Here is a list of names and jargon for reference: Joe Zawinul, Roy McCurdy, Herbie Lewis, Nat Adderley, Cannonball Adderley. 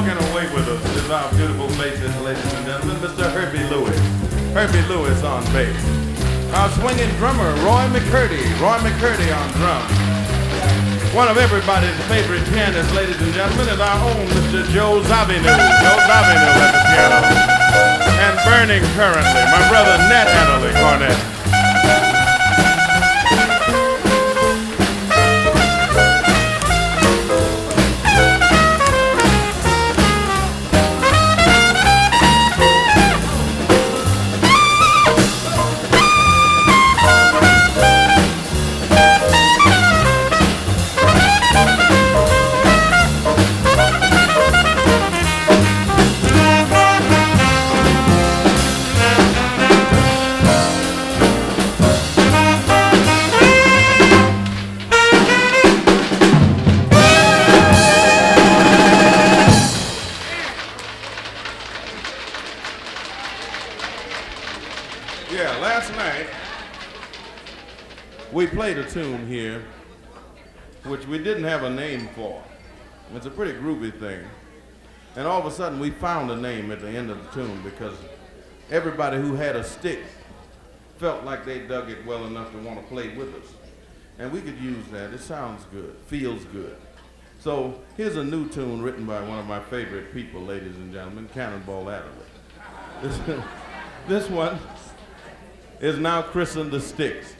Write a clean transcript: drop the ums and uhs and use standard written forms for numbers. walking away with us is our beautiful bassist, ladies and gentlemen, Mr. Herbie Lewis. Herbie Lewis on bass. Our swinging drummer, Roy McCurdy. Roy McCurdy on drums. One of everybody's favorite pianists, ladies and gentlemen, is our own Mr. Joe Zawinul. Joe Zawinul at the piano. And burning currently, my brother Nat Adderley, cornet. Yeah, last night we played a tune here which we didn't have a name for. It's a pretty groovy thing. And all of a sudden we found a name at the end of the tune because everybody who had a stick felt like they dug it well enough to want to play with us. And we could use that. It sounds good, feels good. So here's a new tune written by one of my favorite people, ladies and gentlemen, Cannonball Adderley. This one is now christened the Sticks.